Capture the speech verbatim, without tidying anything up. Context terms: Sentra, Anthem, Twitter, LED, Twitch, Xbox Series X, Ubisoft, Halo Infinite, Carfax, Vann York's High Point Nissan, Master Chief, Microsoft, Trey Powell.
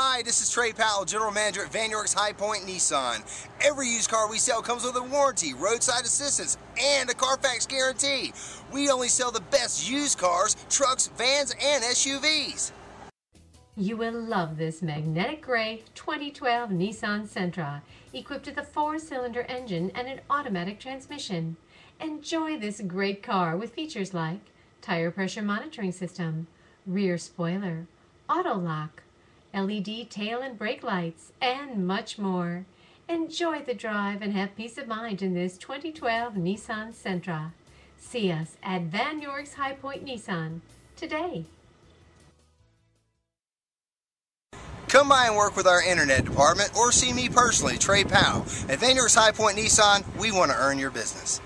Hi, this is Trey Powell, General Manager at Vann York's High Point Nissan. Every used car we sell comes with a warranty, roadside assistance, and a Carfax guarantee. We only sell the best used cars, trucks, vans, and S U Vs. You will love this magnetic gray twenty twelve Nissan Sentra, equipped with a four-cylinder engine and an automatic transmission. Enjoy this great car with features like tire pressure monitoring system, rear spoiler, auto lock, L E D tail and brake lights, and much more. Enjoy the drive and have peace of mind in this twenty twelve Nissan Sentra. See us at Vann York's High Point Nissan today. Come by and work with our internet department or see me personally, Trey Powell. At Vann York's High Point Nissan, we want to earn your business.